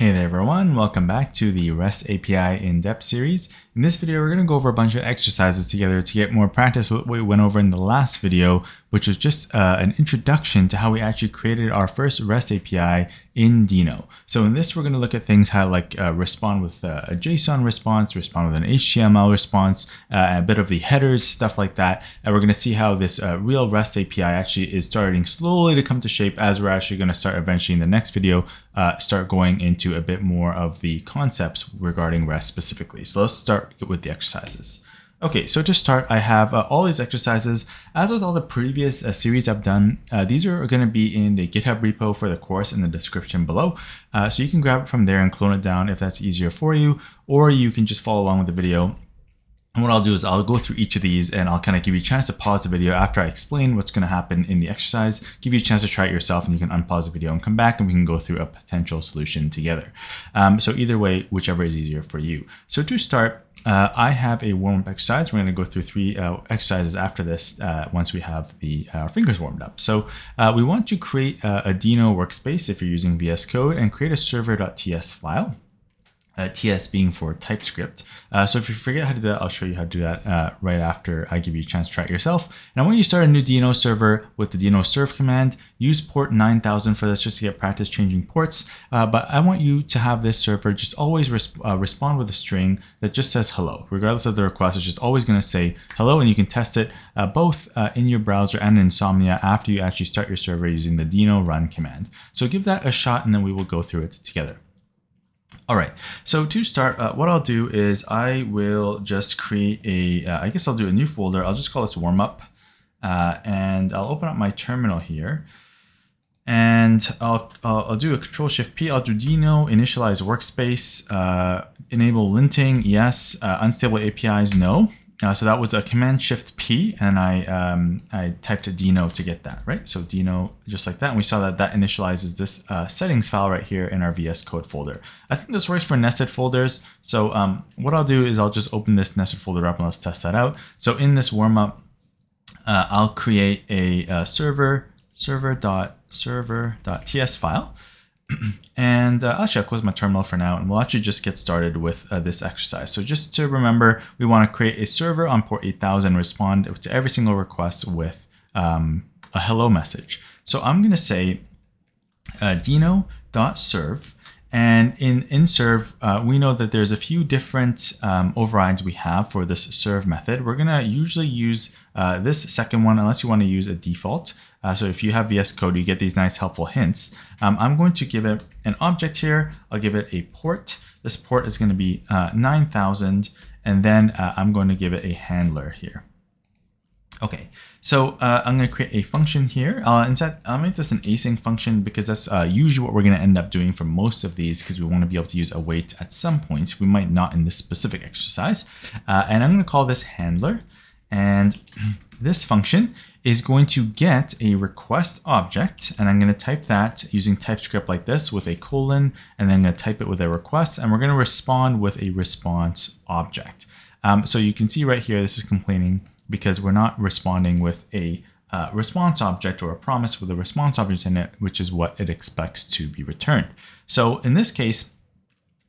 Hey there everyone, welcome back to the REST API in-depth series. In this video, we're going to go over a bunch of exercises together to get more practice with what we went over in the last video, which was just an introduction to how we actually created our first REST API in Deno. So in this, we're going to look at things how like respond with a JSON response, respond with an HTML response, a bit of the headers, stuff like that. And we're going to see how this real REST API actually is starting slowly to come to shape as we're actually going to start eventually in the next video, start going into a bit more of the concepts regarding REST specifically. So let's start with the exercises. Okay, so to start, I have all these exercises. As with all the previous series I've done, these are going to be in the GitHub repo for the course in the description below. So you can grab it from there and clone it down if that's easier for you, or you can just follow along with the video. And what I'll do is I'll go through each of these and I'll kind of give you a chance to pause the video after I explain what's going to happen in the exercise, give you a chance to try it yourself, and you can unpause the video and come back and we can go through a potential solution together. So either way, whichever is easier for you. So to start, I have a warm-up exercise. We're going to go through three exercises after this once we have the fingers warmed up. So we want to create a Deno workspace if you're using VS Code and create a server.ts file. TS being for TypeScript. So if you forget how to do that, I'll show you how to do that right after I give you a chance to try it yourself. And when you start a new Deno server with the Deno serve command, use port 9000 for this just to get practice changing ports. But I want you to have this server just always respond with a string that just says hello. Regardless of the request, it's just always going to say hello, and you can test it both in your browser and Insomnia after you actually start your server using the Deno run command. So give that a shot and then we will go through it together. All right, so to start, what I'll do is I will just create a, I guess I'll do a new folder. I'll just call this warm up and I'll open up my terminal here and I'll do a Control-Shift-P. I'll do Deno, initialize workspace, enable linting, yes, unstable APIs, no. So that was a Command-Shift-P and I typed a Deno to get that, right? So Deno, just like that. And we saw that that initializes this settings file right here in our VS Code folder. I think this works for nested folders. So what I'll do is I'll just open this nested folder up and let's test that out. So in this warm-up, I'll create a server.ts file. And actually, I'll close my terminal for now and we'll actually just get started with this exercise. So just to remember, we want to create a server on port 8000, respond to every single request with a hello message. So I'm going to say Deno.serve. And in serve, we know that there's a few different overrides we have for this serve method. We're going to usually use this second one unless you want to use a default. So if you have VS Code, you get these nice helpful hints. I'm going to give it an object here. I'll give it a port. This port is going to be 9000. And then I'm going to give it a handler here. Okay, so I'm going to create a function here. In fact, I'll make this an async function because that's usually what we're going to end up doing for most of these because we want to be able to use await at some point. We might not in this specific exercise. And I'm going to call this handler. And this function is going to get a request object. And I'm going to type that using TypeScript like this with a colon. And then I'm going to type it with a request. And we're going to respond with a response object. So you can see right here, this is complaining because we're not responding with a response object or a promise with a response object in it, which is what it expects to be returned. So in this case,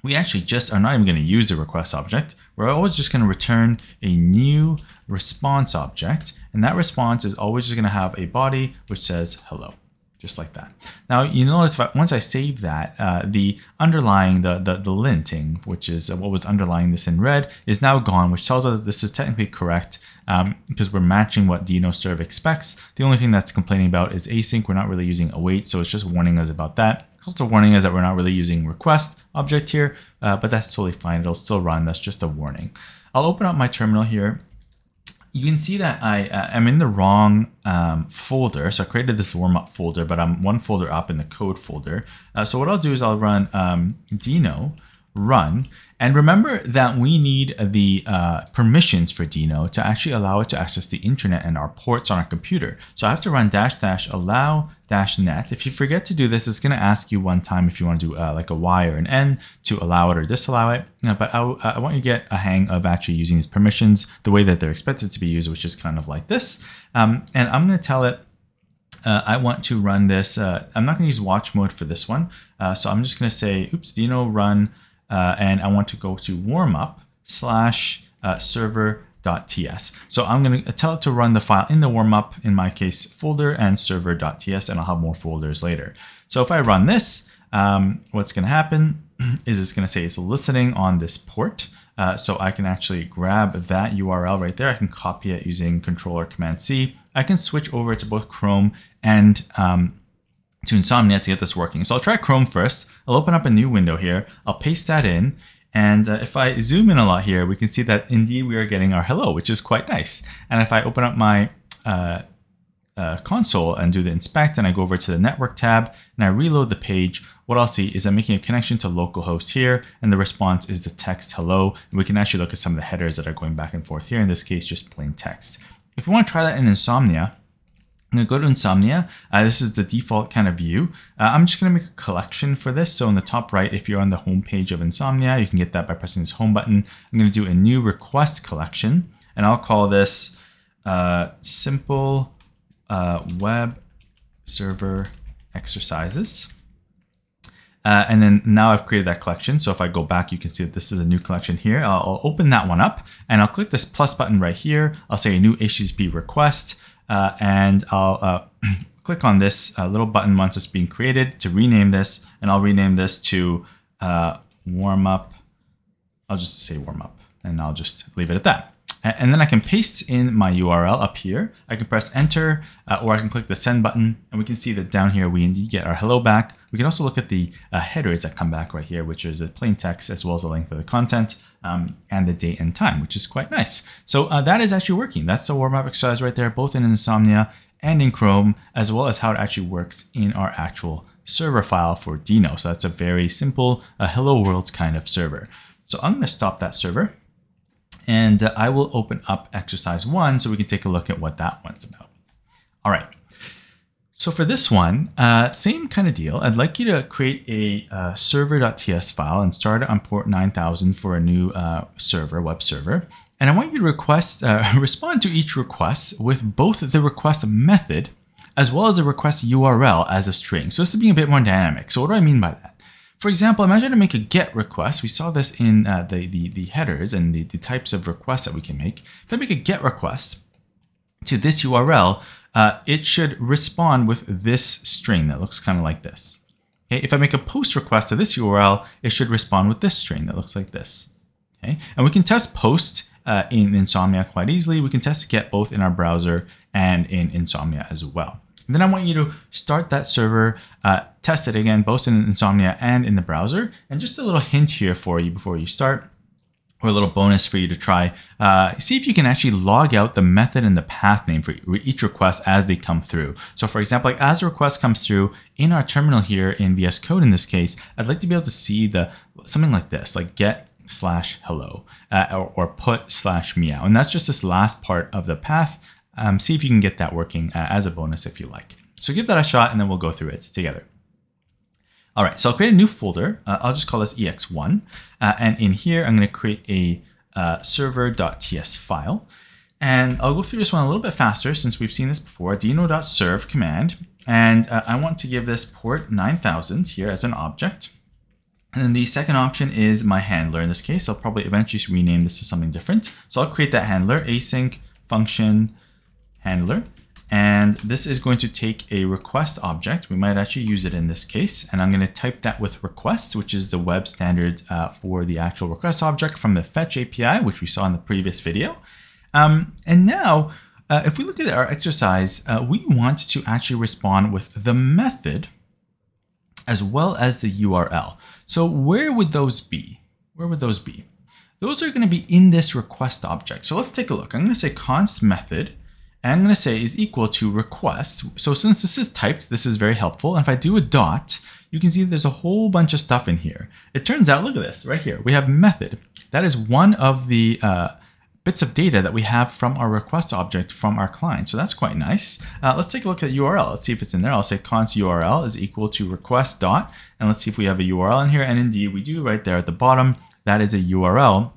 we actually just are not even going to use the request object. We're always just going to return a new response object. And that response is always just going to have a body which says hello, just like that. Now, you notice once I save that, the underlying, the linting, which is what was underlying this in red, is now gone, which tells us that this is technically correct. Because we're matching what Deno serve expects. The only thing that's complaining about is async. We're not really using await, so it's just warning us about that. It's also warning us that we're not really using request object here, but that's totally fine. It'll still run. That's just a warning. I'll open up my terminal here. You can see that I am in the wrong folder. So I created this warm-up folder, but I'm one folder up in the code folder. So what I'll do is I'll run Deno run. And remember that we need the permissions for Deno to actually allow it to access the internet and our ports on our computer. So I have to run --allow -net. If you forget to do this, it's going to ask you one time if you want to do like a Y or an N to allow it or disallow it. But I want you to get a hang of actually using these permissions the way that they're expected to be used, which is kind of like this. And I'm going to tell it I want to run this. I'm not going to use watch mode for this one. So I'm just going to say, oops, Deno run, and I want to go to warmup /server.ts. So I'm going to tell it to run the file in the warmup, in my case, folder and server.ts, and I'll have more folders later. So if I run this, what's going to happen is it's going to say it's listening on this port. So I can actually grab that URL right there. I can copy it using Control or Command C. I can switch over to both Chrome and to Insomnia to get this working. So I'll try Chrome first. I'll open up a new window here. I'll paste that in. And if I zoom in a lot here, we can see that indeed we are getting our hello, which is quite nice. And if I open up my console and do the inspect, and I go over to the network tab and I reload the page, what I'll see is I'm making a connection to localhost here, and the response is the text hello. And we can actually look at some of the headers that are going back and forth here, in this case, just plain text. If you want to try that in Insomnia, I'm going to go to Insomnia. This is the default kind of view. I'm just going to make a collection for this. So in the top right, if you're on the home page of Insomnia, you can get that by pressing this home button. I'm going to do a new request collection, and I'll call this simple web server exercises. And then now I've created that collection. So if I go back, you can see that this is a new collection here. I'll open that one up and I'll click this plus button right here. I'll say a new HTTP request, and I'll click on this little button once it's being created to rename this. And I'll rename this to warm up. I'll just say warm up, and I'll just leave it at that. And then I can paste in my URL up here. I can press enter, or I can click the send button, and we can see that down here we indeed get our hello back. We can also look at the headers that come back right here, which is a plain text as well as the length of the content, and the date and time, which is quite nice. So that is actually working. That's the warm-up exercise right there, both in Insomnia and in Chrome, as well as how it actually works in our actual server file for Deno. So that's a very simple hello world kind of server. So I'm gonna stop that server, and I will open up exercise one so we can take a look at what that one's about. All right, so for this one, same kind of deal. I'd like you to create a server.ts file and start it on port 9000 for a new server, web server. And I want you to request, respond to each request with both the request method as well as the request URL as a string. So this is being a bit more dynamic. So what do I mean by that? For example, imagine I make a GET request. We saw this in the headers and the types of requests that we can make. If I make a GET request to this URL, it should respond with this string that looks kind of like this. Okay? If I make a POST request to this URL, it should respond with this string that looks like this. Okay? And we can test POST in Insomnia quite easily. We can test GET both in our browser and in Insomnia as well. Then I want you to start that server, test it again, both in Insomnia and in the browser. And just a little hint here for you before you start, or a little bonus for you to try. See if you can actually log out the method and the path name for each request as they come through. So for example, like as a request comes through in our terminal here in VS Code in this case, I'd like to be able to see the something like this, like get/hello or put/meow. And that's just this last part of the path. See if you can get that working as a bonus if you like. So give that a shot, and then we'll go through it together. All right, so I'll create a new folder. I'll just call this EX1. And in here, I'm going to create a server.ts file. And I'll go through this one a little bit faster since we've seen this before, deno.serve command. And I want to give this port 9000 here as an object. And then the second option is my handler. In this case, I'll probably eventually rename this to something different. So I'll create that handler, async function handler, and this is going to take a request object. We might actually use it in this case, and I'm going to type that with request, which is the web standard for the actual request object from the fetch API, which we saw in the previous video. And now, if we look at our exercise, we want to actually respond with the method as well as the URL. So where would those be? Where would those be? Those are going to be in this request object. So let's take a look. I'm going to say const method, and I'm going to say is equal to request. So since this is typed, this is very helpful. And if I do a dot, you can see there's a whole bunch of stuff in here. It turns out, look at this right here. We have method. That is one of the bits of data that we have from our request object from our client. So that's quite nice. Let's take a look at URL. Let's see if it's in there. I'll say const URL is equal to request dot. And let's see if we have a URL in here. And indeed, we do right there at the bottom. That is a URL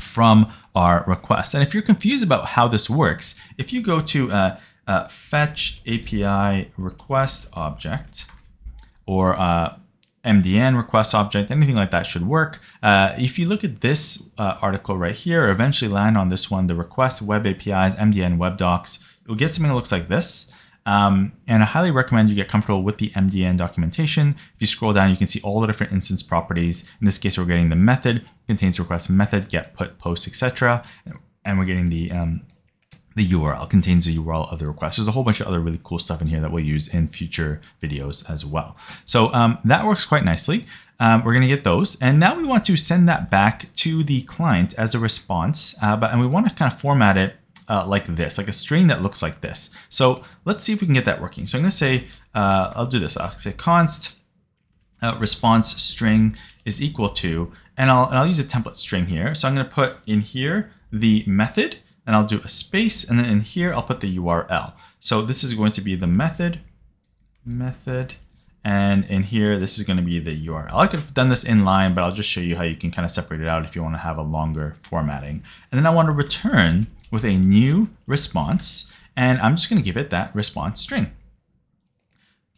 from our request. And if you're confused about how this works, if you go to fetch API request object or MDN request object, anything like that should work. If you look at this article right here, or eventually land on this one, the request web APIs, MDN web docs, you'll get something that looks like this. And I highly recommend you get comfortable with the MDN documentation. If you scroll down, you can see all the different instance properties. In this case, we're getting the method, contains request method, get, put, post, etc. And we're getting the URL, contains the URL of the request. There's a whole bunch of other really cool stuff in here that we'll use in future videos as well. So that works quite nicely. We're going to get those. And now we want to send that back to the client as a response. And we want to kind of format it like this, like a string that looks like this. So let's see if we can get that working. So I'm going to say, I'll do this. I'll say const response string is equal to, and I'll use a template string here. So I'm going to put in here the method, and I'll do a space, and then in here I'll put the URL. So this is going to be the method, and in here this is going to be the URL. I could have done this in line, but I'll just show you how you can kind of separate it out if you want to have a longer formatting. And then I want to return with a new response, and I'm just going to give it that response string.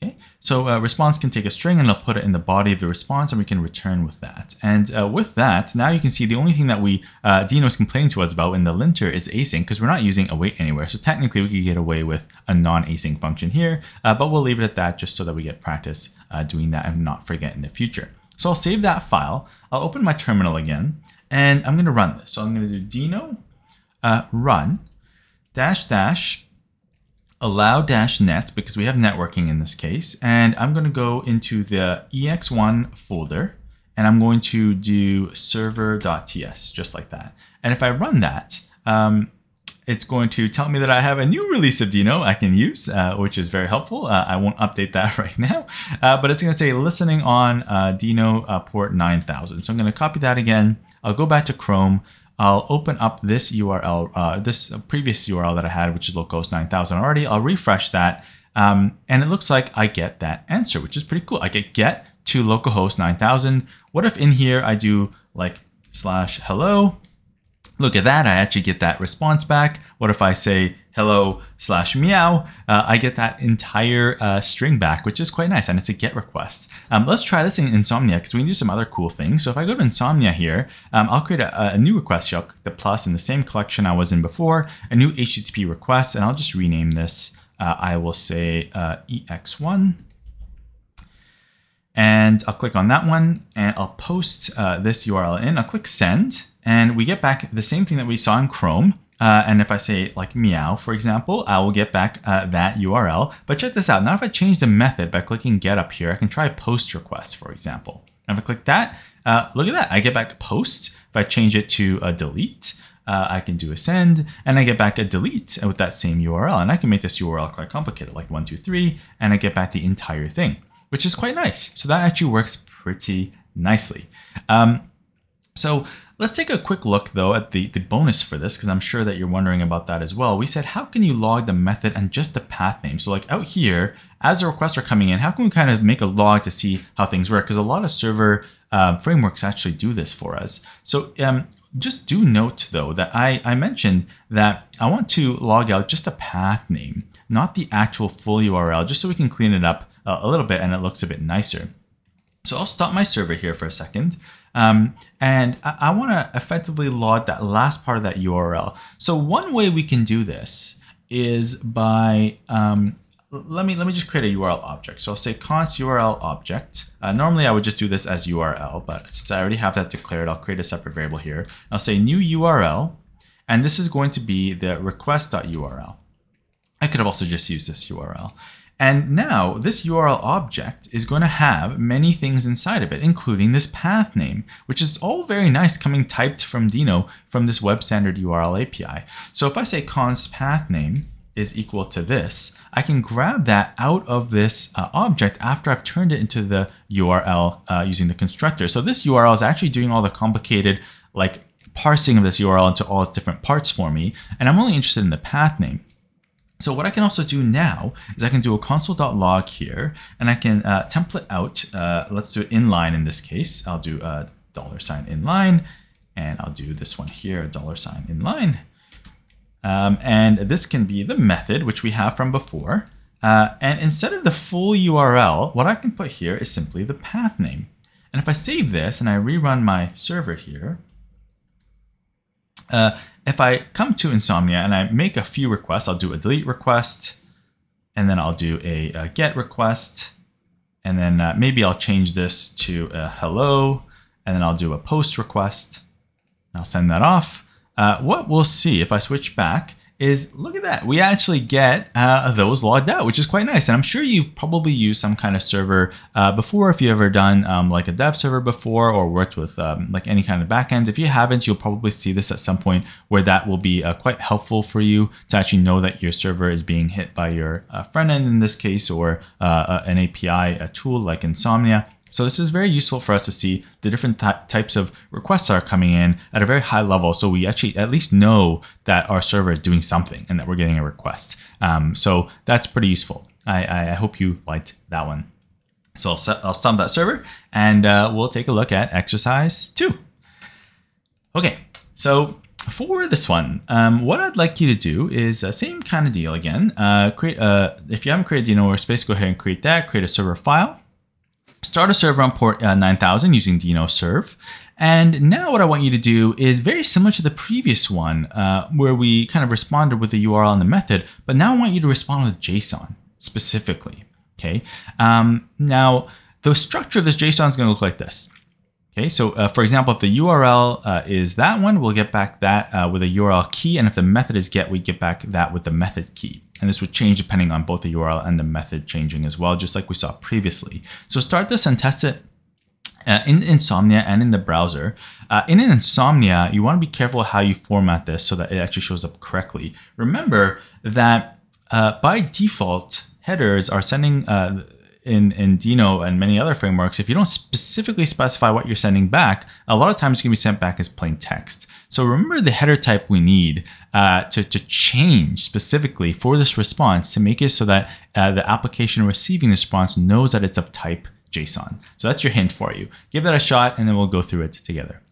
Okay, so response can take a string, and I'll put it in the body of the response, and we can return with that. And with that, now you can see the only thing that Deno is complaining to us about in the linter is async, because we're not using await anywhere. So technically, we could get away with a non-async function here, but we'll leave it at that just so that we get practice doing that and not forget in the future. So I'll save that file. I'll open my terminal again, and I'm going to run this. So I'm going to do Deno run -- allow -net, because we have networking in this case. And I'm going to go into the EX1 folder, and I'm going to do server.ts, just like that. And if I run that, it's going to tell me that I have a new release of Deno I can use, which is very helpful. I won't update that right now, but it's going to say listening on Deno port 9000. So I'm going to copy that again. I'll go back to Chrome. I'll open up this URL, this previous URL that I had, which is localhost 9000 already. I'll refresh that, and it looks like I get that answer, which is pretty cool. I get to localhost 9000. What if in here I do like / hello? Look at that, I actually get that response back. What if I say hello / meow? I get that entire string back, which is quite nice, and it's a GET request. Let's try this in Insomnia, because we can do some other cool things. So if I go to Insomnia here, I'll create a new request here. I'll click the plus in the same collection I was in before, a new HTTP request, and I'll just rename this. I will say EX1. And I'll click on that one, and I'll post this URL in. I'll click send, and we get back the same thing that we saw in Chrome. And if I say like meow, for example, I will get back that URL. But check this out. Now if I change the method by clicking get up here, I can try post request, for example. And if I click that, look at that. I get back post. If I change it to a delete, I can do a send, and I get back a delete with that same URL. And I can make this URL quite complicated, like 1, 2, 3, and I get back the entire thing, which is quite nice. So that actually works pretty nicely. So let's take a quick look though at the bonus for this, because I'm sure that you're wondering about that as well. We said, how can you log the method and just the path name? So like out here, as the requests are coming in, how can we kind of make a log to see how things work? Because a lot of server frameworks actually do this for us. So just do note though that I mentioned that I want to log out just the path name, not the actual full URL, just so we can clean it up a little bit and it looks a bit nicer. So I'll stop my server here for a second. And I want to effectively log that last part of that URL. So one way we can do this is by, let me just create a URL object. So I'll say const URL object. Normally I would just do this as URL, but since I already have that declared, I'll create a separate variable here. I'll say new URL, and this is going to be the request.url. I could have also just used this URL. And now this URL object is going to have many things inside of it, including this path name, which is all very nice coming typed from Deno from this web standard URL API. So if I say const path name is equal to this, I can grab that out of this object after I've turned it into the URL using the constructor. So this URL is actually doing all the complicated like parsing of this URL into all its different parts for me. And I'm only interested in the path name. So what I can also do now is I can do a console.log here, and I can template out, let's do it inline in this case. I'll do a $inline, and I'll do this one here, $inline. And this can be the method, which we have from before. And instead of the full URL, what I can put here is simply the path name. And if I save this and I rerun my server here, if I come to Insomnia and I make a few requests, I'll do a delete request, and then I'll do a get request, and then maybe I'll change this to a hello, and then I'll do a post request, and I'll send that off. What we'll see if I switch back is, look at that, we actually get those logged out, which is quite nice. And I'm sure you've probably used some kind of server before, if you've ever done like a dev server before or worked with like any kind of backend. If you haven't, you'll probably see this at some point where that will be quite helpful for you to actually know that your server is being hit by your front end in this case, or an API, a tool like Insomnia. So this is very useful for us to see the different types of requests are coming in at a very high level. So we actually at least know that our server is doing something and that we're getting a request. So that's pretty useful. I hope you liked that one. So I'll stop that server and we'll take a look at exercise 2. Okay, so for this one, what I'd like you to do is same kind of deal again. Create if you haven't created Deno workspace, go ahead and create that, create a server file. Start a server on port 9000 using Deno serve. And now what I want you to do is very similar to the previous one where we kind of responded with the URL and the method, but now I want you to respond with JSON specifically, okay? Now, the structure of this JSON is gonna look like this. Okay, so for example, if the URL is that one, we'll get back that with a URL key. And if the method is get, we get back that with the method key. And this would change depending on both the URL and the method changing as well, just like we saw previously. So start this and test it in Insomnia and in the browser. In Insomnia, you want to be careful how you format this so that it actually shows up correctly. Remember that by default, headers are sending in Deno and many other frameworks, if you don't specifically specify what you're sending back, a lot of times it can be sent back as plain text. So remember the header type we need to change specifically for this response to make it so that the application receiving the response knows that it's of type JSON. So that's your hint for you. Give that a shot and then we'll go through it together.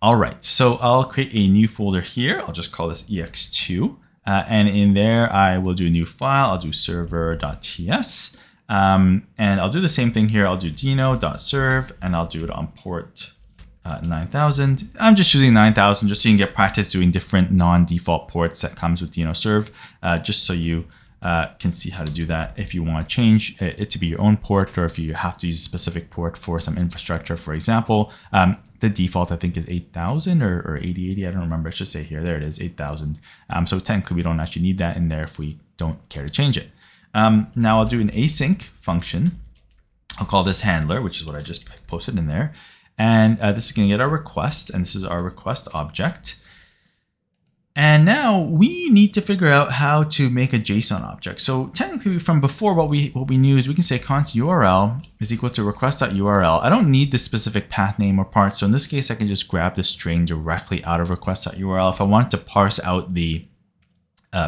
All right, so I'll create a new folder here. I'll just call this EX2. And in there, I will do a new file. I'll do server.ts. And I'll do the same thing here. I'll do deno.serve, and I'll do it on port 9000. I'm just choosing 9000 just so you can get practice doing different non-default ports that comes with Deno serve, just so you can see how to do that if you want to change it to be your own port, or if you have to use a specific port for some infrastructure, for example. The default, I think, is 8000 or 8080. I don't remember. It should say here. There it is, 8000. So technically, we don't actually need that in there if we don't care to change it. Now, I'll do an async function. I'll call this handler, which is what I just posted in there. And this is going to get our request, and this is our request object. And now we need to figure out how to make a JSON object. So technically from before, what we knew is we can say const URL is equal to request.url. I don't need the specific path name or part. So in this case, I can just grab the string directly out of request.url. If I wanted to parse out the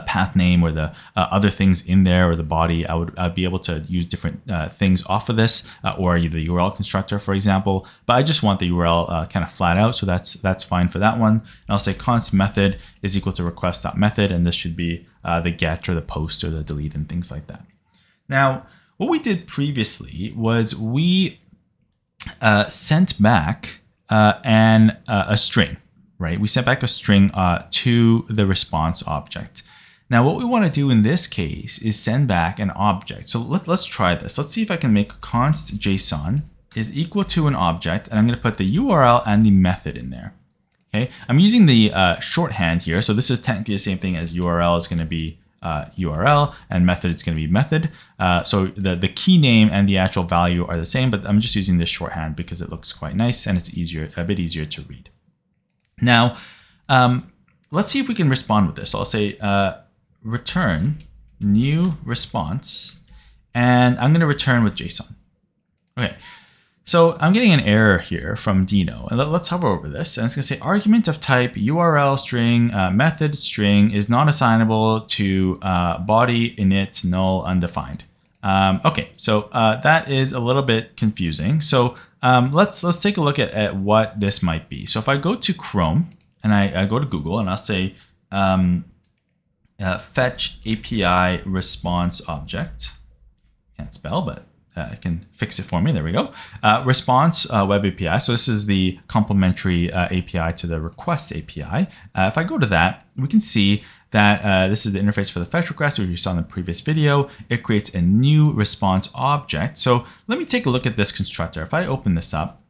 path name or the other things in there or the body, I'd be able to use different things off of this or the URL constructor, for example. But I just want the URL kind of flat out, so that's fine for that one. And I'll say const method is equal to request.method, and this should be the get or the post or the delete and things like that. Now, what we did previously was we sent back a string, right? We sent back a string to the response object. Now, what we want to do in this case is send back an object. So let's try this. Let's see if I can make const JSON is equal to an object, and I'm going to put the URL and the method in there. Okay, I'm using the shorthand here. So this is technically the same thing as URL is going to be URL, and method is going to be method. So the key name and the actual value are the same, but I'm just using this shorthand because it looks quite nice and it's easier, a bit easier to read. Now, let's see if we can respond with this. So I'll say, return new response, and I'm going to return with JSON. Okay, so I'm getting an error here from Deno, and let's hover over this, and it's going to say argument of type URL string method string is not assignable to body init null undefined. Okay, so that is a little bit confusing. So let's take a look at what this might be. So if I go to Chrome and I go to Google and I'll say fetch API response object. Can't spell, but it can fix it for me. There we go. Response web API. So this is the complementary API to the request API. If I go to that, we can see that this is the interface for the fetch request, which you saw in the previous video. It creates a new response object. So let me take a look at this constructor. If I open this up,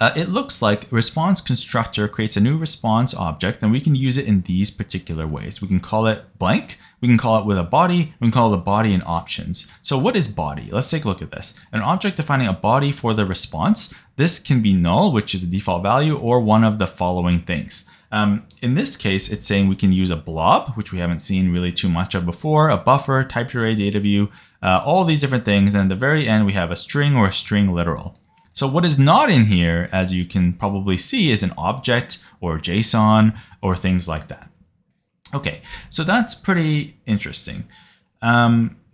it looks like response constructor creates a new response object, and we can use it in these particular ways. We can call it blank, we can call it with a body, we can call the body and options. So what is body? Let's take a look at this. An object defining a body for the response. This can be null, which is the default value, or one of the following things. In this case, it's saying we can use a blob, which we haven't seen really too much of before, a buffer, type array, data view, all these different things. And at the very end, we have a string or a string literal. So what is not in here, as you can probably see, is an object or JSON or things like that. Okay, so that's pretty interesting.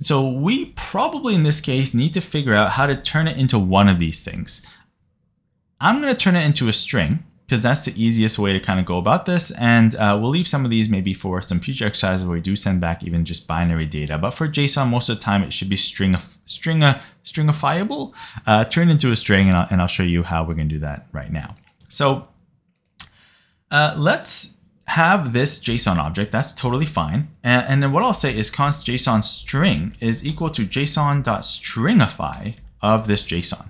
So we probably in this case need to figure out how to turn it into one of these things. I'm gonna turn it into a string because that's the easiest way to kind of go about this. And we'll leave some of these maybe for some future exercises where we do send back even just binary data. But for JSON, most of the time, it should be stringifiable, turned into a string, and I'll show you how we're going to do that right now. So let's have this JSON object. That's totally fine. And then what I'll say is const JSON string is equal to JSON.stringify of this JSON.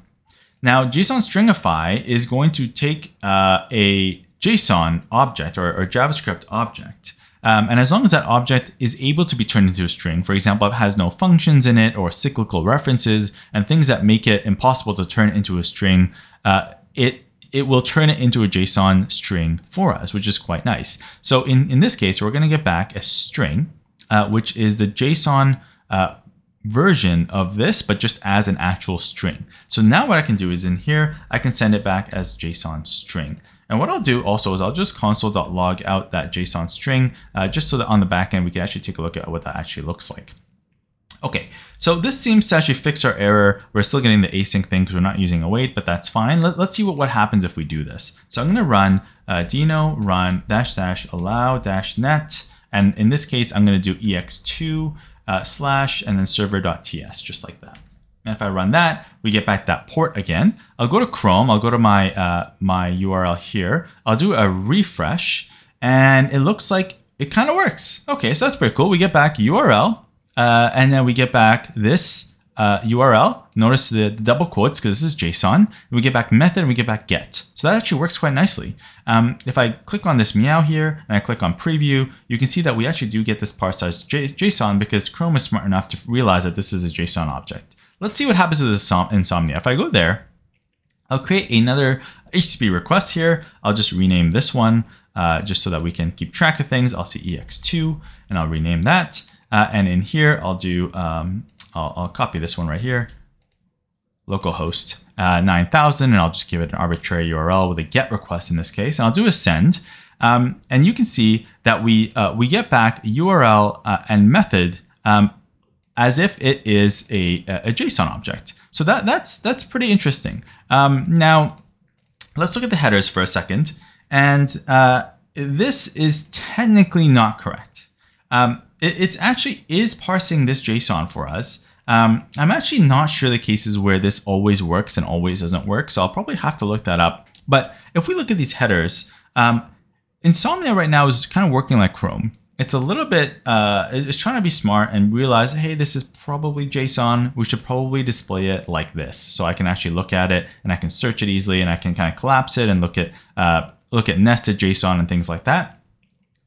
Now, JSON stringify is going to take a JSON object or JavaScript object. And as long as that object is able to be turned into a string, for example, it has no functions in it or cyclical references and things that make it impossible to turn into a string, it will turn it into a JSON string for us, which is quite nice. So in this case, we're going to get back a string, which is the JSON version of this, but just as an actual string. So now what I can do is in here, I can send it back as JSON string. And what I'll do also is I'll just console.log out that JSON string, just so that on the back end, we can actually take a look at what that actually looks like. Okay, so this seems to actually fix our error. We're still getting the async thing because we're not using await, but that's fine. Let's see what happens if we do this. So I'm gonna run Deno run -- allow - net. And in this case, I'm gonna do ex2, slash and then server.ts, just like that. And if I run that, we get back that port again. I'll go to Chrome, I'll go to my my URL here, I'll do a refresh, and it looks like it kind of works. Okay, so that's pretty cool. We get back URL, and then we get back this URL. Notice the double quotes because this is JSON. And we get back method and we get back get. So that actually works quite nicely. If I click on this meow here and I click on preview, you can see that we actually do get this parsed JSON because Chrome is smart enough to realize that this is a JSON object. Let's see what happens with this Insomnia. If I go there, I'll create another HTTP request here. I'll just rename this one just so that we can keep track of things. I'll say EX2 and I'll rename that. And in here, I'll do, I'll copy this one right here. Localhost 9000, and I'll just give it an arbitrary URL with a GET request in this case. And I'll do a send, and you can see that we get back URL and method as if it is a JSON object. So that's pretty interesting. Now let's look at the headers for a second, and this is technically not correct. It actually is parsing this JSON for us. I'm actually not sure the cases where this always works and always doesn't work, so I'll probably have to look that up. But if we look at these headers, Insomnia right now is kind of working like Chrome. It's a little bit, it's trying to be smart and realize, hey, this is probably JSON. We should probably display it like this. So I can actually look at it and I can search it easily and I can kind of collapse it and look at nested JSON and things like that.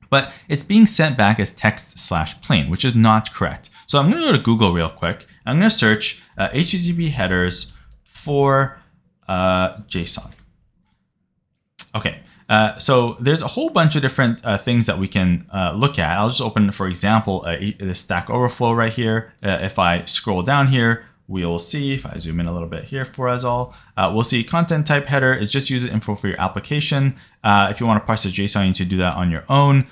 But it's being sent back as text / plain, which is not correct. So I'm going to go to Google real quick. I'm going to search HTTP headers for JSON. Okay, so there's a whole bunch of different things that we can look at. I'll just open, for example, the Stack Overflow right here. If I scroll down here, we'll see, if I zoom in a little bit here for us all, we'll see content type header is just user info for your application. If you want to parse the JSON, you need to do that on your own.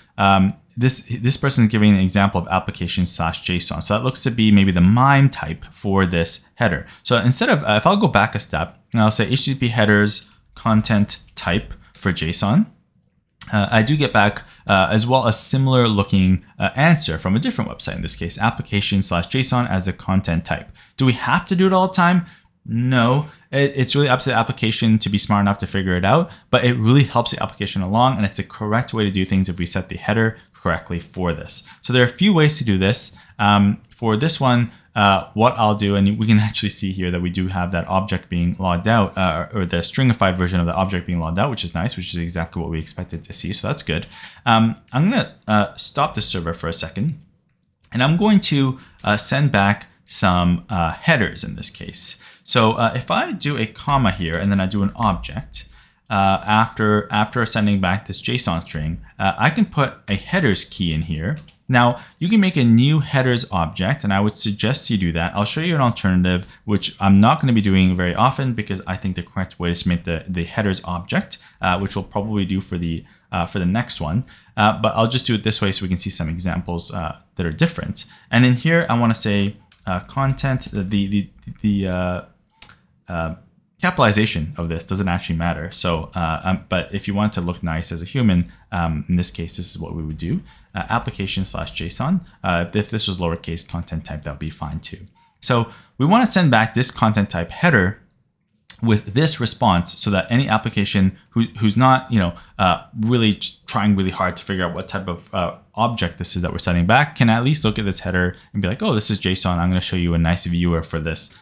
This person is giving an example of application / JSON. So that looks to be maybe the MIME type for this header. So instead of, if I'll go back a step and I'll say HTTP headers content type for JSON. I do get back as well a similar looking answer from a different website, in this case, application/JSON as a content type. Do we have to do it all the time? No, it's really up to the application to be smart enough to figure it out, but it really helps the application along, and it's the correct way to do things if we set the header correctly for this. So there are a few ways to do this. For this one, what I'll do, and we can actually see here that we do have that object being logged out, or the stringified version of the object being logged out, which is nice, which is exactly what we expected to see, so that's good. I'm gonna stop the server for a second, and I'm going to send back some headers in this case. So if I do a comma here and then I do an object, after sending back this JSON string, I can put a headers key in here. Now, you can make a new headers object, and I would suggest you do that. I'll show you an alternative, which I'm not going to be doing very often because I think the correct way is to make the headers object, which we'll probably do for the next one. But I'll just do it this way so we can see some examples that are different. And in here, I want to say content, the capitalization of this doesn't actually matter. So, but if you want to look nice as a human, in this case, this is what we would do. Application/JSON. If this was lowercase content type, that would be fine too. So we want to send back this content type header with this response so that any application who's not, you know, really trying really hard to figure out what type of object this is that we're sending back can at least look at this header and be like, oh, this is JSON. I'm going to show you a nice viewer for this.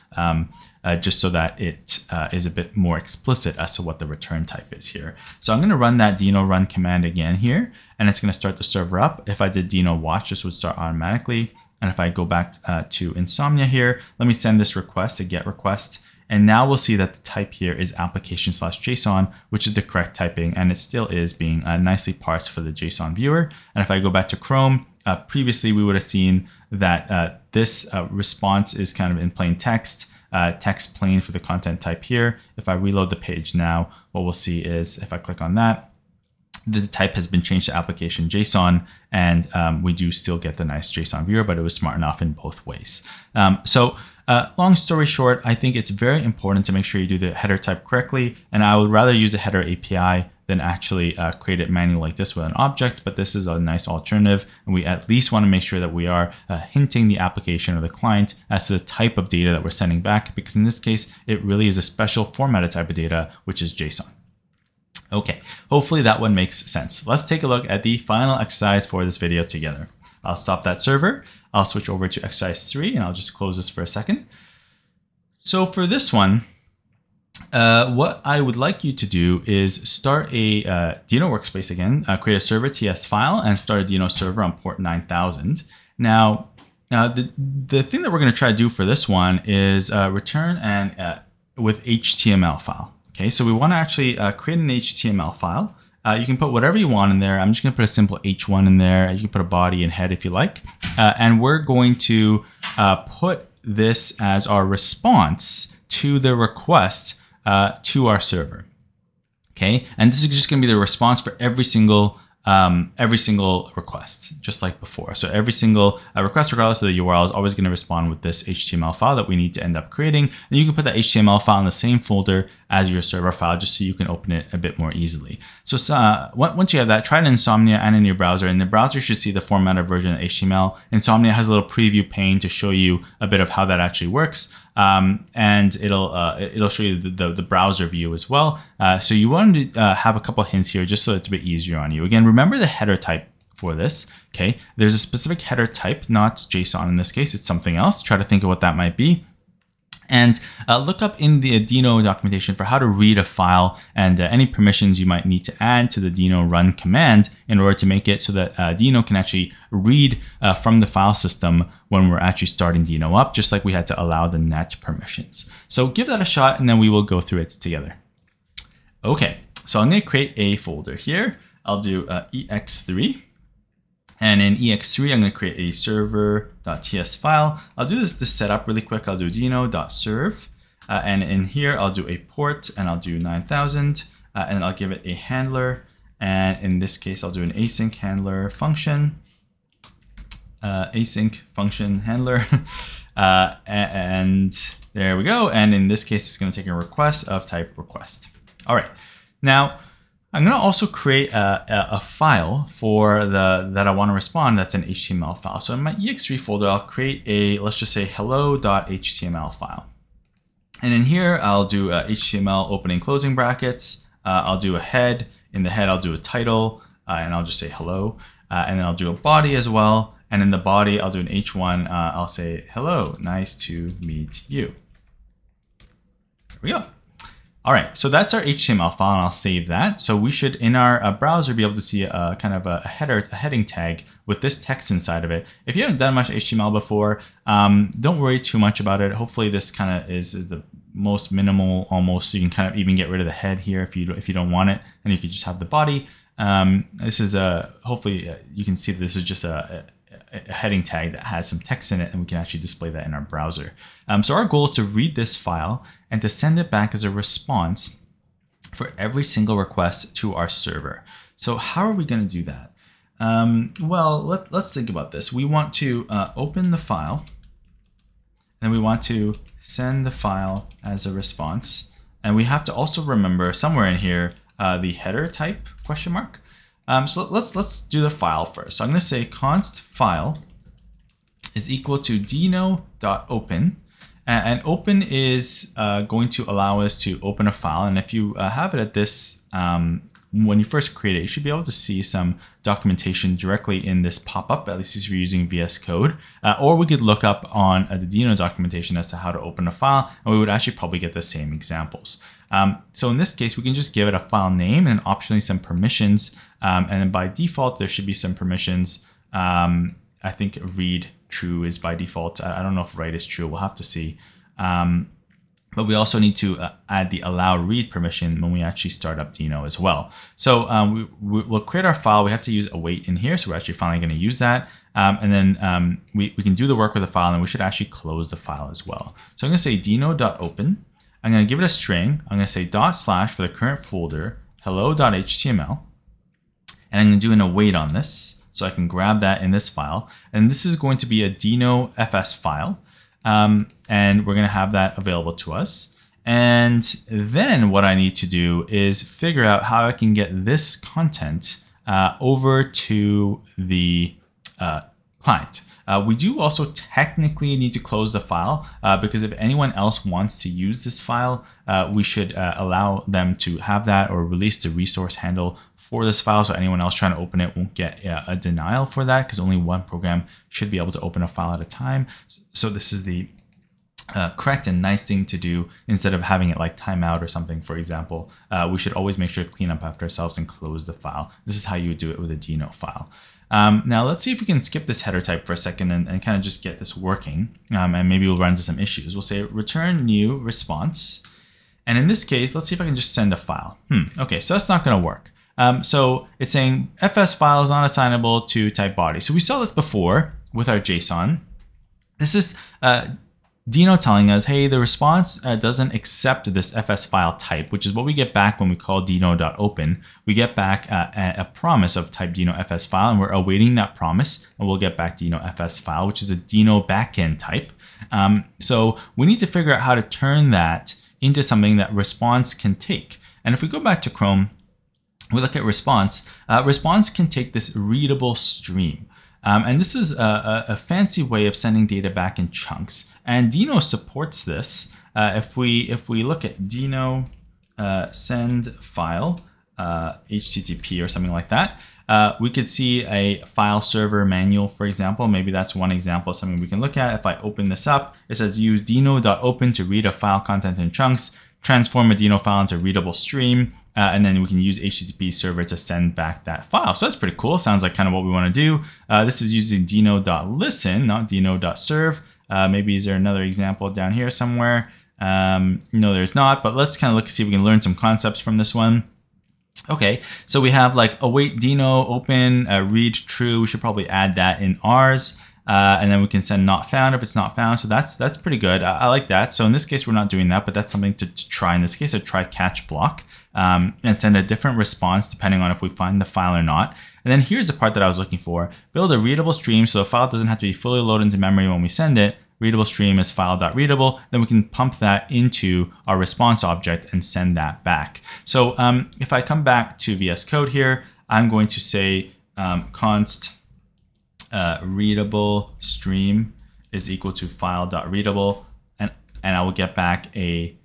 Just so that it is a bit more explicit as to what the return type is here. So I'm going to run that Deno run command again here, and it's going to start the server up. If I did Deno watch, this would start automatically. And if I go back to Insomnia here, let me send this request, a GET request. And now we'll see that the type here is application/JSON, which is the correct typing, and it still is being nicely parsed for the JSON viewer. And if I go back to Chrome, previously we would have seen that this response is kind of in plain text. Text plain for the content type here. If I reload the page now, what we'll see is if I click on that, the type has been changed to application.json, and we do still get the nice JSON viewer, but it was smart enough in both ways. Long story short, I think it's very important to make sure you do the header type correctly, and I would rather use a header API than actually create it manually like this with an object, but this is a nice alternative, and we at least want to make sure that we are hinting the application or the client as to the type of data that we're sending back, because in this case, it really is a special formatted type of data, which is JSON. Okay, hopefully that one makes sense. Let's take a look at the final exercise for this video together. I'll stop that server. I'll switch over to exercise 3, and I'll just close this for a second. So for this one, what I would like you to do is start a Deno workspace again, create a server TS file, and start a Deno server on port 9000. Now, the thing that we're going to try to do for this one is return and with HTML file. Okay, so we want to actually create an HTML file. You can put whatever you want in there. I'm just going to put a simple H1 in there. You can put a body and head if you like, and we're going to put this as our response to the request to our server. Okay, and this is just going to be the response for every single request, just like before. So every single request, regardless of the URL, is always going to respond with this HTML file that we need to end up creating. And you can put that HTML file in the same folder as your server file, just so you can open it a bit more easily. So once you have that, try it in Insomnia and in your browser. In the browser, you should see the formatted version of HTML. Insomnia has a little preview pane to show you a bit of how that actually works. And it'll show you the browser view as well. So you want to have a couple hints here just so it's a bit easier on you. Again, remember the header type for this, okay? There's a specific header type, not JSON in this case, it's something else. Try to think of what that might be. And look up in the Deno documentation for how to read a file and any permissions you might need to add to the Deno run command in order to make it so that Deno can actually read from the file system when we're actually starting Deno up, just like we had to allow the net permissions. So give that a shot, and then we will go through it together. Okay, so I'm going to create a folder here. I'll do EX3. And in EX3, I'm going to create a server.ts file. I'll do this to set up really quick. I'll do deno.serve. And in here, I'll do a port, and I'll do 9000. And I'll give it a handler. And in this case, I'll do an async handler function. Async function handler. And there we go. And in this case, it's going to take a request of type request. All right. Now, I'm going to also create a file for that I want to respond. That's an HTML file. So in my EX3 folder, I'll create a, let's just say hello.html file. And in here, I'll do HTML opening closing brackets. I'll do a head. In the head, I'll do a title, and I'll just say hello. And then I'll do a body as well. And in the body, I'll do an H1. I'll say, hello, nice to meet you. There we go. All right, so that's our HTML file, and I'll save that. So we should, in our browser, be able to see a kind of a header, a heading tag with this text inside of it. If you haven't done much HTML before, don't worry too much about it. Hopefully this kind of is the most minimal almost. You can kind of even get rid of the head here if you don't want it, and you could just have the body. This is a, hopefully you can see that this is just a heading tag that has some text in it, and we can actually display that in our browser. So our goal is to read this file and to send it back as a response for every single request to our server. So how are we going to do that? Well, let's think about this. We want to open the file, and we want to send the file as a response. And we have to also remember somewhere in here the header type question mark. So let's do the file first. So I'm going to say const file is equal to deno.open, and open is going to allow us to open a file. And if you have it at this, when you first create it, you should be able to see some documentation directly in this pop-up, at least if you're using VS Code, or we could look up on the Deno documentation as to how to open a file, and we would actually probably get the same examples. So in this case, we can just give it a file name and optionally some permissions. And then by default, there should be some permissions. I think read true is by default. I don't know if write is true. We'll have to see. But we also need to add the allow read permission when we actually start up Deno as well. So we'll create our file. We have to use await in here. So we're actually finally going to use that. And then we can do the work with the file, and we should actually close the file as well. So I'm going to say deno.open. I'm going to give it a string. I'm going to say / for the current folder, hello.html. And I'm going to do an await on this. So I can grab that in this file. And this is going to be a Deno FS file. And we're going to have that available to us. And then what I need to do is figure out how I can get this content over to the client. We do also technically need to close the file because if anyone else wants to use this file, we should allow them to have that or release the resource handle for this file, so anyone else trying to open it won't get a denial for that, because only one program should be able to open a file at a time. So this is the correct and nice thing to do instead of having it like timeout or something, for example. We should always make sure to clean up after ourselves and close the file. This is how you would do it with a Deno file. Now let's see if we can skip this header type for a second and kind of just get this working, and maybe we'll run into some issues. We'll say return new response, and in this case, let's see if I can just send a file. Okay, so that's not going to work. So it's saying FS file is not assignable to type body. So we saw this before with our JSON. This is Deno telling us, hey, the response doesn't accept this FS file type, which is what we get back when we call deno.open. We get back a promise of type Deno FS file, and we're awaiting that promise, and we'll get back Deno FS file, which is a Deno backend type. So we need to figure out how to turn that into something that response can take. And if we go back to Chrome, we look at response. Response can take this readable stream. And this is a fancy way of sending data back in chunks. And Deno supports this. If we look at Deno send file, HTTP or something like that, we could see a file server manual, for example. Maybe that's one example of something we can look at. If I open this up, it says use Deno.open to read a file content in chunks, transform a Deno file into a readable stream, and then we can use HTTP server to send back that file. So that's pretty cool. Sounds like kind of what we want to do. This is using deno.listen, not deno.serve. Maybe is there another example down here somewhere? No, there's not, but let's kind of look and see if we can learn some concepts from this one. Okay, so we have like await Deno open, read true. We should probably add that in ours. And then we can send not found if it's not found. So that's pretty good. I like that. So in this case, we're not doing that, but that's something to try. In this case, a try catch block, and send a different response depending on if we find the file or not. And then here's the part that I was looking for. Build a readable stream so the file doesn't have to be fully loaded into memory when we send it. readable stream as file.readable, then we can pump that into our response object and send that back. So if I come back to VS Code here, I'm going to say const readable stream is equal to file.readable, and I will get back a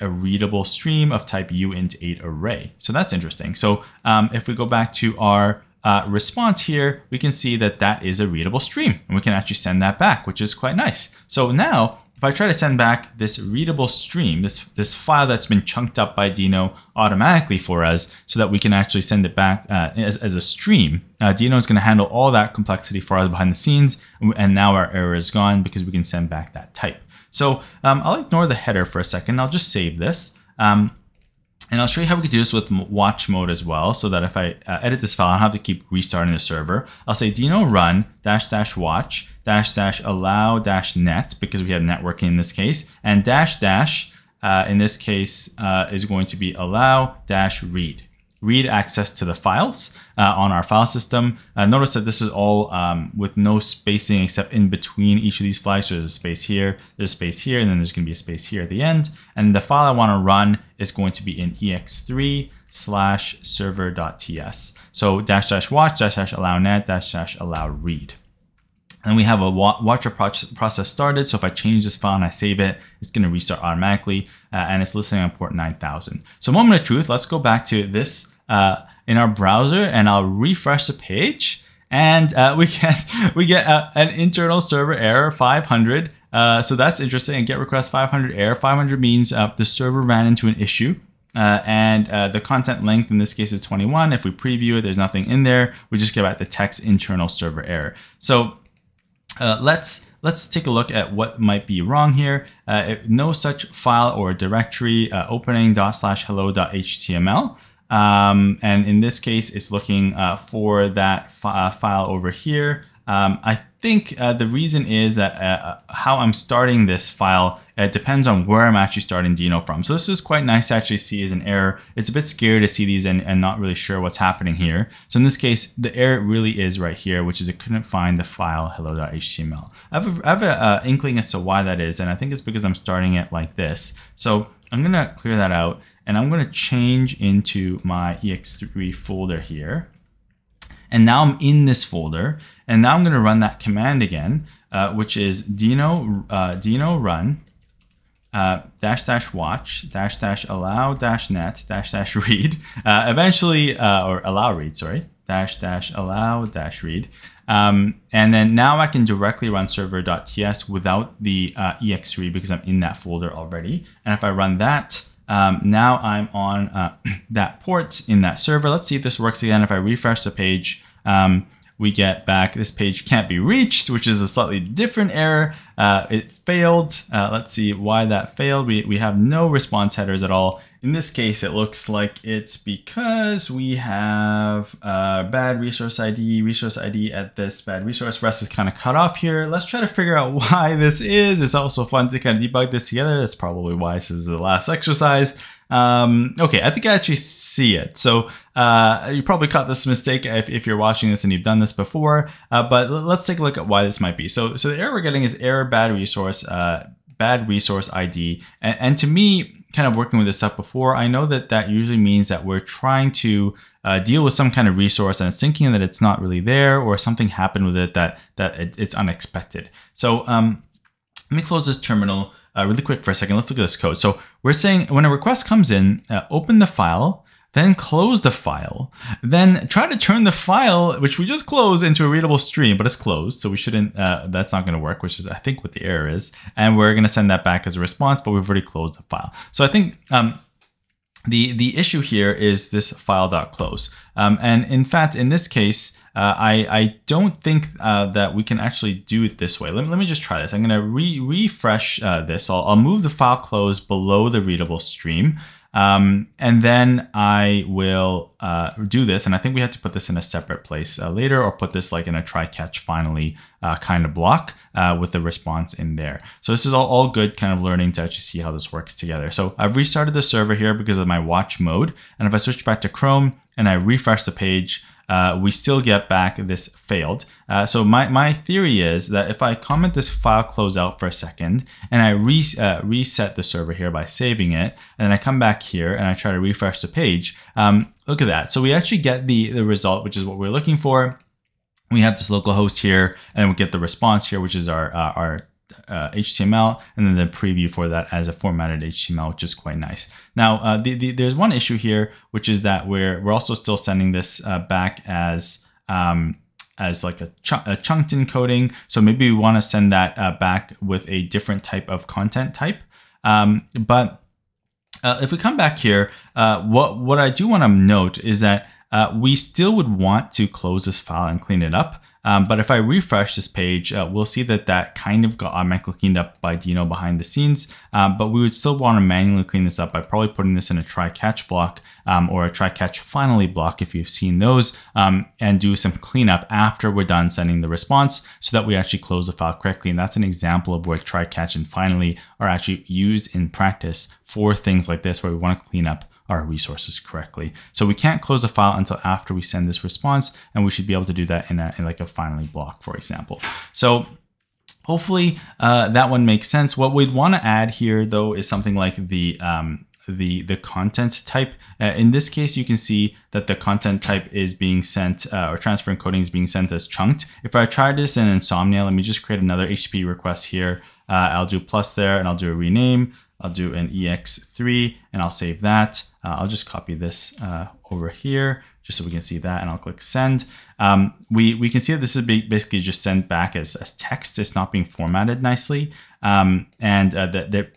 readable stream of type uint8 array. So that's interesting. So if we go back to our response here, we can see that that is a readable stream, and we can actually send that back, which is quite nice. So now if I try to send back this readable stream, this file that's been chunked up by Deno automatically for us so that we can actually send it back as a stream, Deno is going to handle all that complexity for us behind the scenes, and now our error is gone because we can send back that type. So I'll ignore the header for a second. I'll just save this. And I'll show you how we can do this with watch mode as well, so that if I edit this file, I don't have to keep restarting the server. I'll say Deno run --watch --allow -net, because we have networking in this case, and -- in this case is going to be allow -read. Read access to the files on our file system. Notice that this is all with no spacing except in between each of these flags. So there's a space here, there's a space here, and then there's gonna be a space here at the end. And the file I wanna run is going to be in ex3/server.ts. So --watch --allow net --allow read. And we have a watcher process started. So if I change this file and I save it, it's going to restart automatically, and it's listening on port 9000. So moment of truth, let's go back to this in our browser, and I'll refresh the page, and we get an internal server error 500. So that's interesting. And get request 500 error. 500 means the server ran into an issue. And the content length in this case is 21. If we preview it, there's nothing in there. We just get back the text internal server error. So let's take a look at what might be wrong here. No such file or directory opening /hello.html. And in this case, it's looking for that file over here. I think the reason is that how I'm starting this file, it depends on where I'm actually starting Deno from. So this is quite nice to actually see as an error. It's a bit scary to see these and not really sure what's happening here. So in this case, the error really is right here, which is it couldn't find the file hello.html. I have an inkling as to why that is, and I think it's because I'm starting it like this. So I'm going to clear that out, and I'm going to change into my ex3 folder here. And now I'm in this folder, and now I'm going to run that command again, which is Deno run --watch --allow -net -read. Eventually, or allow read, sorry, --allow -read. And then now I can directly run server.ts without the ex3 because I'm in that folder already. And if I run that, now I'm on that port in that server. Let's see if this works again. If I refresh the page, we get back this page can't be reached, which is a slightly different error. It failed. Let's see why that failed. We have no response headers at all. In this case, it looks like it's because we have a bad resource ID at this bad resource. REST is kind of cut off here. Let's try to figure out why this is. It's also fun to kind of debug this together. That's probably why this is the last exercise. Okay, I think I actually see it. So you probably caught this mistake if you're watching this and you've done this before, but let's take a look at why this might be. So the error we're getting is error bad resource ID. And to me, kind of working with this stuff before, I know that that usually means that we're trying to deal with some kind of resource and it's thinking that it's not really there, or something happened with it that it's unexpected. So let me close this terminal really quick for a second. Let's look at this code. So we're saying when a request comes in, open the file, then close the file, then try to turn the file, which we just closed, into a readable stream, but it's closed. So we shouldn't, that's not gonna work, which is I think what the error is. And we're gonna send that back as a response, but we've already closed the file. So I think the issue here is this file.close. And in fact, in this case, I don't think that we can actually do it this way. Let me just try this. I'm gonna refresh this. I'll move the file close below the readable stream. And then I will do this, and I think we have to put this in a separate place later, or put this like in a try catch finally kind of block with the response in there. So this is all good kind of learning to actually see how this works together. So I've restarted the server here because of my watch mode, and if I switch back to Chrome and I refresh the page, we still get back this failed. So my theory is that if I comment this file closeout for a second and I reset the server here by saving it, and then I come back here and I try to refresh the page, look at that. So we actually get the result, which is what we're looking for. We have this localhost here, and we get the response here, which is our HTML, and then the preview for that as a formatted HTML, which is quite nice. Now, there's one issue here, which is that we're also still sending this back as like a chunked encoding. So maybe we want to send that back with a different type of content type. But if we come back here, what I do want to note is that we still would want to close this file and clean it up. But if I refresh this page, we'll see that that kind of got automatically cleaned up by Deno behind the scenes. But we would still want to manually clean this up by probably putting this in a try-catch block or a try-catch finally block, if you've seen those, and do some cleanup after we're done sending the response so that we actually close the file correctly. And that's an example of where try-catch and finally are actually used in practice for things like this, where we want to clean up our resources correctly. So we can't close the file until after we send this response, and we should be able to do that in like a finally block, for example. So hopefully that one makes sense. What we'd want to add here though is something like the content type. In this case, you can see that the content type is being sent or transfer encoding is being sent as chunked. If I try this in Insomnia, let me just create another HTTP request here. I'll do plus there, and I'll do a rename. I'll do an EX3 and I'll save that. I'll just copy this over here just so we can see that, and I'll click send. We can see that this is basically just sent back as text. It's not being formatted nicely and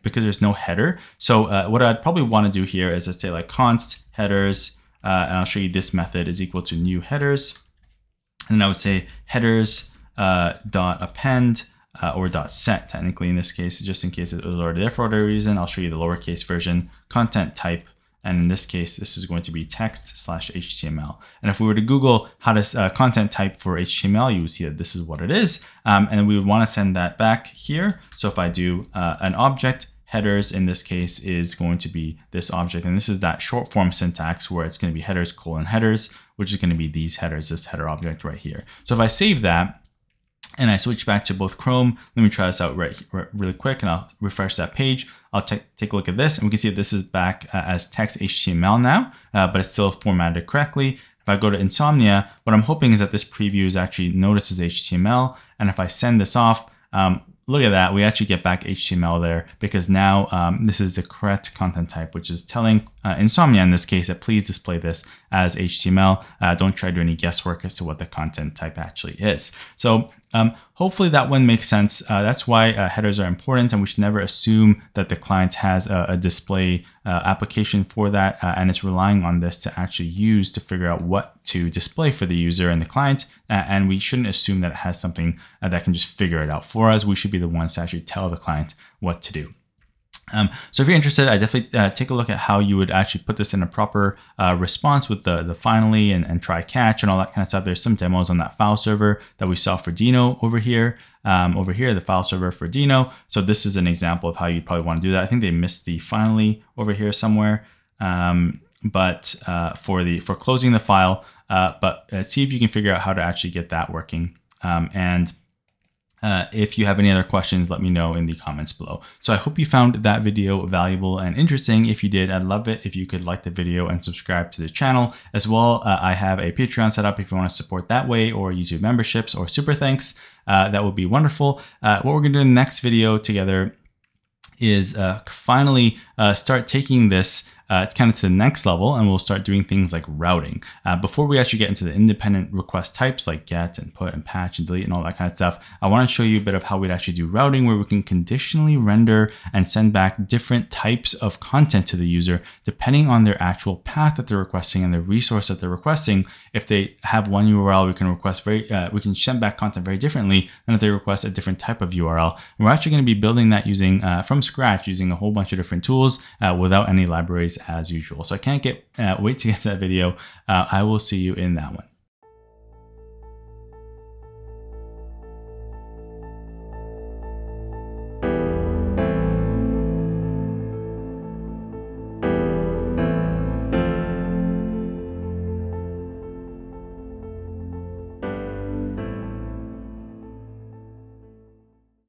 because there's no header. So what I'd probably want to do here is let's say like const headers, and I'll show you this method is equal to new headers. And I would say headers dot append. Or dot set technically in this case, just in case it was already there for whatever reason. I'll show you the lowercase version, content type, and in this case, this is going to be text slash HTML. And if we were to Google how to content type for HTML, you would see that this is what it is. And we would want to send that back here. So if I do an object, headers in this case is going to be this object. And this is that short form syntax where it's going to be headers, colon headers, which is going to be these headers, this header object right here. So if I save that, and I switch back to both Chrome. Let me try this out really quick, and I'll refresh that page. I'll take a look at this, and we can see that this is back as text HTML now, but it's still formatted correctly. If I go to Insomnia, what I'm hoping is that this preview is actually notices HTML, and if I send this off, look at that, we actually get back HTML there, because now this is the correct content type, which is telling Insomnia in this case that please display this as HTML. Don't try to do any guesswork as to what the content type actually is. So hopefully that one makes sense. That's why headers are important, and we should never assume that the client has a display application for that, and it's relying on this to actually use to figure out what to display for the user and the client, and we shouldn't assume that it has something that can just figure it out for us. We should be the ones to actually tell the client what to do. So if you're interested, I definitely take a look at how you would actually put this in a proper response with the finally and try catch and all that kind of stuff. There's some demos on that file server that we saw for Deno over here, the file server for Deno. So this is an example of how you'd probably want to do that. I think they missed the finally over here somewhere, but for closing the file, but see if you can figure out how to actually get that working. And if you have any other questions, let me know in the comments below. So I hope you found that video valuable and interesting. If you did, I'd love it if you could like the video and subscribe to the channel as well. I have a Patreon set up if you want to support that way, or YouTube memberships or super thanks. That would be wonderful. What we're going to do in the next video together is finally start taking this kind of to the next level, and we'll start doing things like routing. Before we actually get into the independent request types like get and put and patch and delete and all that kind of stuff, I want to show you a bit of how we'd actually do routing, where we can conditionally render and send back different types of content to the user depending on their actual path that they're requesting and the resource that they're requesting. If they have one URL, we can request we can send back content very differently than if they request a different type of URL. And we're actually going to be building that using from scratch, using a whole bunch of different tools without any libraries as usual. So I can't wait to get to that video. I will see you in that one.